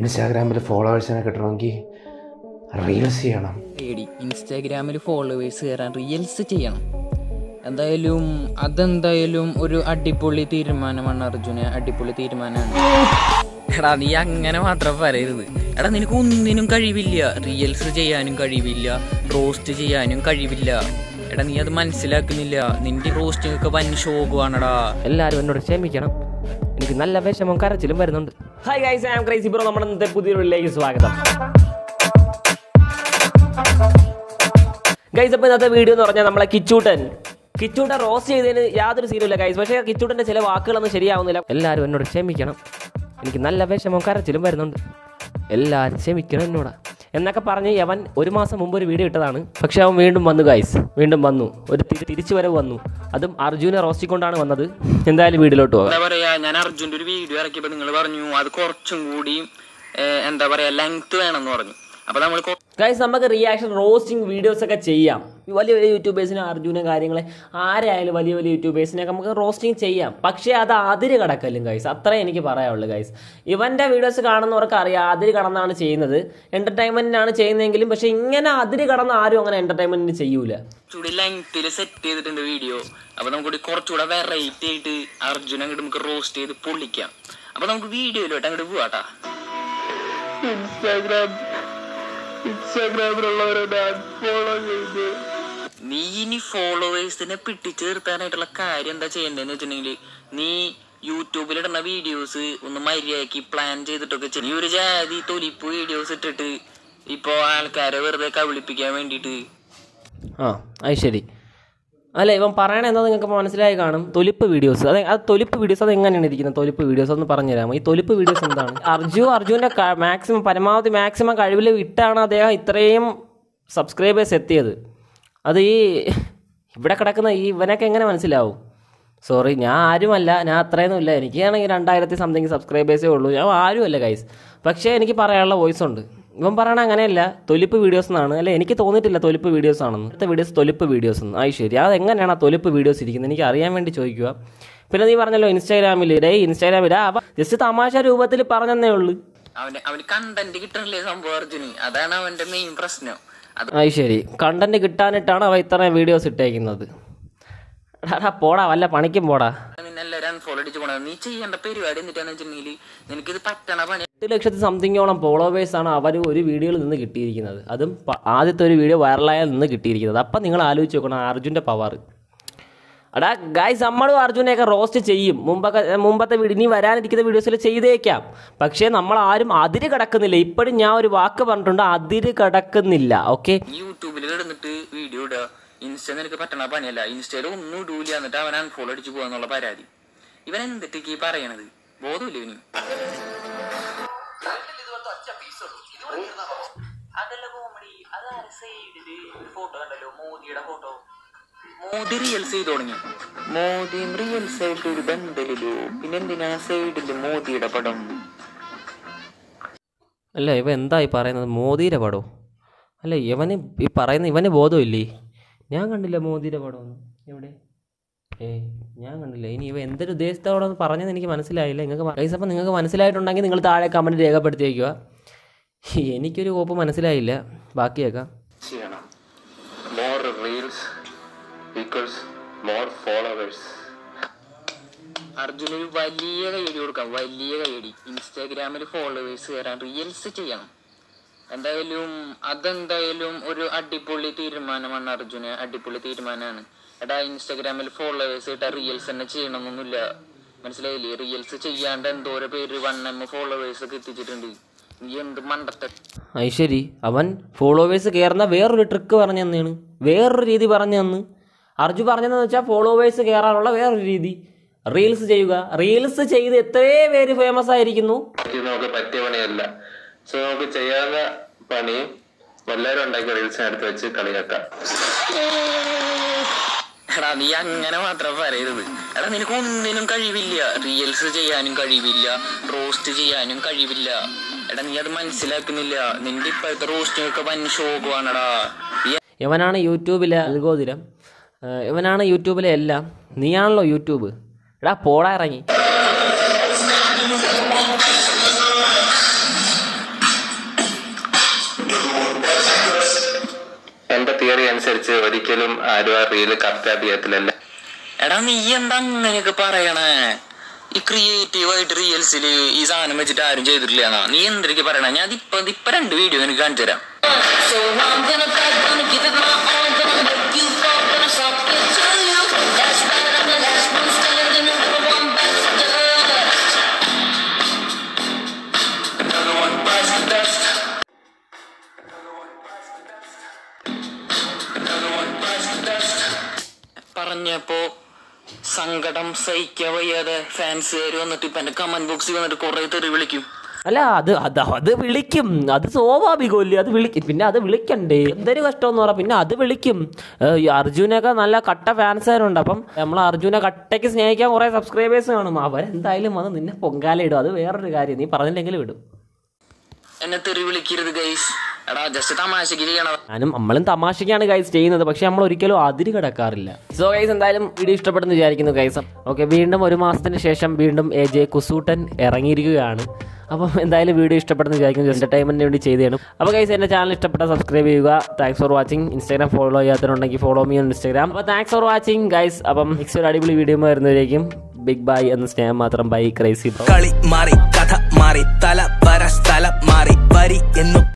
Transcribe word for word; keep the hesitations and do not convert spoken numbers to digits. Instagram followers and a catronki reels. Instagram followers and reels. And the illum, Adan the illum, Uru Adipoli Tirmanaman Arjuna, Adipoli Tirmanan. Young and a matter of a real. Adanikun in Carivilla, reels Jayan Carivilla, roast Jayan Carivilla. And the other man Silacumilla, Nindy roasting Kaban show Guanada. Ella, not a semi jump. Hi guys, I am Crazy Bro. I am the Pudhi Relays. Guys, another video is called Kichuttan. Kichuttan roast is a serial, guys. But Kichuttan is a serial. Guys, we have reaction roasting videos. We have YouTubers Arjun and Garing. YouTubers have roasting. But that's not the case. That's not the case. Even the videos are not the case. Entertainment is not the case. But it's not the entertainment. It's not the case. It's Instagram roller bad follow me. Nee followers ne pitti cherthanayittulla karyam endha cheyyendenu vechengile nee YouTube il idana videos onnu mariyaki plan cheyidittokke nee oru jaadi tolipu videos ittittu ipo aalkare verade kavlippikan vendittu ha ai seri alle ivan parayana endha ningalku manasilayi kanum tolipu videos adu tolipu videos adu enganeyana irikkunna tolipu videos onnu paranju tharam ee tolipu videos endana arjyou arjyunde maximum paramavadi maximum kazhivile ittana adhe ithrayum subscribers ettiyadu adu ee ivide kadakuna ee ivanake engane manasilavu sorry njan aarum alla njan athrayum illa enikkaney two thousand something subscribers e ullu njan aarum alla guys pakshe enikku parayanalla voice undu ഇവൻ പറയണ അങ്ങനെയല്ല തൊലിപ്പ് videos എന്നാണ് അല്ലേ എനിക്ക് തോന്നിയിട്ടില്ല തൊലിപ്പ് videos ആണെന്ന് അടുത്ത videos തൊലിപ്പ് videos എന്ന് ആയി ശരി അത് എങ്ങനെയാണ് ആ തൊലിപ്പ് വീഡിയോസ് ഇരിക്കുന്നത് എനിക്ക് അറിയാൻ വേണ്ടി ചോദിക്കുക പിന്നെ നീ പറഞ്ഞല്ലോ ഇൻസ്റ്റാഗ്രാമിൽ ഇടേ ഇൻസ്റ്റാഗ്രാമിൽ ആ ജസ്റ്റ് തമാശ രൂപത്തിൽ പറഞ്ഞെന്നേ ഉള്ളൂ അവൻ അവൻ കണ്ടന്റ് കിട്ടണില്ല സംഭവർജിനി അതാണ് അവന്റെ മെയിൻ പ്രശ്നം ആയി ശരി കണ്ടന്റ് കിട്ടാനാണ് അവ ഇത്ര വീഡിയോസ് ഇട്ടേക്കുന്നത് എടാ പോടാ വല്ല പണിക്കും പോടാ നിന്നെല്ലാരും ഫോളോ അടിച്ചു പോണ നീ ചെയ്യേണ്ട പരിപാടി എന്നിട്ടാണ് വെച്ചിട്ടുണ്ടെങ്കിൽ നിനക്ക് ഇത് പറ്റണ പണി two lakh സംതിങ്ങോളം ഫോളോവേഴ്സ് ആണ് അവർ ഒരു വീഡിയോയിൽ നിന്ന് കിട്ടിയിരിക്കുന്നത് അതും ആദ്യത്തെ ഒരു വീഡിയോ വൈറലായാൽ നിന്ന് കിട്ടിയിരിക്കുന്നത് അപ്പം നിങ്ങൾ ആലോചിച്ച് നോക്കണം അർജുൻ്റെ പവർ അടാ ഗൈസ് നമ്മളും അർജുനെയൊക്കെ റോസ്റ്റ് ചെയ്യും മുമ്പൊക്കെ മുമ്പത്തെ വീഡിയോ ഇനി വരാനിരിക്കുന്ന വീഡിയോസിൽ ചെയ്തേക്കാം പക്ഷേ നമ്മൾ ആരും അതിര് കടക്കുന്നില്ല ഇപ്പോഴും ഞാൻ ഒരു വാക്ക് പറഞ്ഞിട്ടുണ്ട് അതിര് കടക്കുന്നില്ല ഓക്കെ യൂട്യൂബിൽ ഇടുന്നിട്ട് വീഡിയോ ഇടുക ഇൻസ്റ്റഗ്രാമിൽ പറ്റണ പണിയല്ല ഇൻസ്റ്റയിൽ ഒന്നും ഡൂലിയ എന്നിട്ട് അവൻ അൺഫോളോ അടിച്ചു പോകാന്നുള്ള പരാതി ഇവൻ എന്തിട്ടേക്ക് പറയണത് ബോധമില്ല ഇവന് മോദി റിയൽ ചെയ്ത് തുടങ്ങി മോദിയും റിയൽ സൈഡിൽ ഒരു ബന്ധലിലോ പിന്നെന്തിനാ സൈഡില് മോദിയുടെ പടം അല്ല ഇവ എന്തായി പറയുന്നത് മോദിയുടെ പടം അല്ല ഇവന് ഈ പറയുന്ന ഇവന് ബോധമില്ലേ ഞാൻ കണ്ടില്ല മോദിയുടെ പടമൊന്നും എവിടെ ഏ ഞാൻ കണ്ടില്ല ഇനി ഇവ എന്തൊരു ഉദ്ദേശത്തോടെന്ന് പറഞ്ഞെന്ന് എനിക്ക് മനസ്സിലായില്ല നിങ്ങൾക്ക് ഗൈസ് അപ്പം നിങ്ങൾക്ക് മനസ്സിലായിട്ടുണ്ടെങ്കിൽ നിങ്ങൾ താഴെ കമൻറ്റ് രേഖപ്പെടുത്തി വയ്ക്കുക എനിക്കൊരു കോപ്പ് മനസ്സിലായില്ല ബാക്കിയേക്കാം അർജുന വലിയ കൈയടി കൊടുക്കാം വലിയ കൈയടി ഇൻസ്റ്റാഗ്രാമിൽ ഫോളോവേഴ്സ് കയറാൻ റീൽസ് ചെയ്യണം എന്തായാലും അതെന്തായാലും ഒരു അടിപൊളി തീരുമാനമാണ് അർജുന അടിപൊളി തീരുമാനമാണ് എടാ ഇൻസ്റ്റാഗ്രാമിൽ ഫോളോവേഴ്സ് ഇട്ടാ റീൽസ് തന്നെ ചെയ്യണമെന്നില്ല മനസ്സിലായില്ലേ റീൽസ് ചെയ്യാണ്ട് എന്തോരോ പേര് വണ്ണം ഫോളോവേഴ്സ് ഒക്കെ എത്തിച്ചിട്ടുണ്ട് ഐശ്വരി അവൻ ഫോളോവേഴ്സ് കയറുന്ന വേറൊരു ട്രിക്ക് പറഞ്ഞു തന്നെയാണ് വേറൊരു രീതി പറഞ്ഞു തന്നു അർജു പറഞ്ഞതെന്ന് വെച്ചാൽ ഫോളോവേഴ്സ് കയറാനുള്ള വേറൊരു രീതി റീൽസ് ചെയ്യുക റീൽസ് ചെയ്ത് എത്രയേ പേര് ഫേമസ് ആയിരിക്കുന്നു പറ്റിയ പണിയല്ല സോ നമുക്ക് ചെയ്യാവുന്ന പണി എല്ലാവരും ഉണ്ടാക്കിയ റീൽസിനെ എടുത്ത് വെച്ച് കളിയാക്കാം എടാ നീ അങ്ങനെ മാത്രം പറയരുത് എടാ നിനക്ക് ഒന്നിനും കഴിവില്ല റീൽസ് ചെയ്യാനും കഴിവില്ല റോസ്റ്റ് ചെയ്യാനും കഴിവില്ല എടാ നീ അത് മനസ്സിലാക്കുന്നില്ല നിന്റെ ഇപ്പോഴത്തെ റോസ്റ്റിനൊക്കെ വൻ ഷോക്കാണടാ ഇവനാണ് യൂട്യൂബിലെ അൽഗോരിതം ഇവനാണ് യൂട്യൂബിലെ എല്ലാം നീയാണല്ലോ യൂട്യൂബ് എടാ പോടാ ഇറങ്ങി അനുസരിച്ച് ഒരിക്കലും ആരും ആ റീല് കറക്റ്റ് അറിയത്തില്ല. എടാ നീ എന്താ നിനക്ക് പറയണേ, ഈ ക്രിയേറ്റീവായിട്ട് റീൽസിൽ ഈ സാധനം വെച്ചിട്ട് ആരും ചെയ്തിട്ടില്ല എന്നാ നീ എന്തൊക്കെ പറയണേ? ഞാൻ ഇപ്പൊ ഇപ്പൊ രണ്ട് വീഡിയോ എനിക്ക് കാണിച്ചു തരാം. പറഞ്ഞപ്പോ സങ്കടം സഹിക്കാൻ വയ്യാതെ ഫാൻസുകാർ വന്നിട്ട് ഇപ്പൊ എന്റെ കമന്റ് ബോക്സിൽ വന്നിട്ട് കുറെ തെറി വിളിക്കും. അല്ല അത് അത് അത് വിളിക്കും, അത് സ്വാഭാവികമല്ലേ, അത് വിളിക്കും. പിന്നെ അത് വിളിക്കണ്ടേ, എന്തൊരു കഷ്ടമെന്ന് പറയാം. പിന്നെ അത് വിളിക്കും. അർജുനൊക്കെ നല്ല കട്ട ഫാൻസുകാരുണ്ട്. അപ്പം നമ്മൾ അർജുനെ കട്ടയ്ക്ക് സ്നേഹിക്കാൻ കുറെ സബ്സ്ക്രൈബേഴ്സ് കാണും. അവരെന്തായാലും വന്ന് നിന്നെ പൊങ്കാലയിടും. അത് വേറൊരു കാര്യം, നീ പറഞ്ഞില്ലെങ്കിലും ഇടും. എന്നെ തെറി വിളിക്കരുത് ഗൈസ്. ഞാനും നമ്മളും തമാശക്കാണ് ഗൈസ് ചെയ്യുന്നത്, പക്ഷെ നമ്മൾ ഒരിക്കലും അതിര് കിടക്കാറില്ല. സോ ഗൈസ് എന്തായാലും വീഡിയോ ഇഷ്ടപ്പെടുന്നു വിചാരിക്കുന്നു ഗൈസ്. ഓക്കെ, വീണ്ടും ഒരു മാസത്തിന് ശേഷം വീണ്ടും എജെ കിച്ചുട്ടൻ ഇറങ്ങിയിരിക്കുകയാണ്. അപ്പം എന്തായാലും വീഡിയോ ഇഷ്ടപ്പെടുന്നു വിചാരിക്കുന്നു, എൻ്റർടൈൻമെൻറ്റിന് വേണ്ടി ചെയ്തതാണ്. അപ്പോൾ ഗൈസ് എൻ്റെ ചാനൽ ഇഷ്ടപ്പെട്ടാൽ സബ്സ്ക്രൈബ് ചെയ്യുക. Thanks for watching. Instagram follow ചെയ്യാത്തവരുണ്ടെങ്കിൽ ഫോളോ മീ ഓൺ ഇൻസ്റ്റാഗ്രാം. അപ്പോൾ താങ്ക്സ് ഫോർ വാച്ചിങ് ഗൈസ്. അപ്പം നെക്സ്റ്റ് ഒരു അടിപൊളി വീഡിയോ വരുന്നവരേക്കും ബിഗ് ബൈ എന്ന സ്നേഹം മാത്രം. Bye crazy. കളി മാറി, കഥ മാറി, തല വര സ്ഥലം മാറി, വരി എന്നും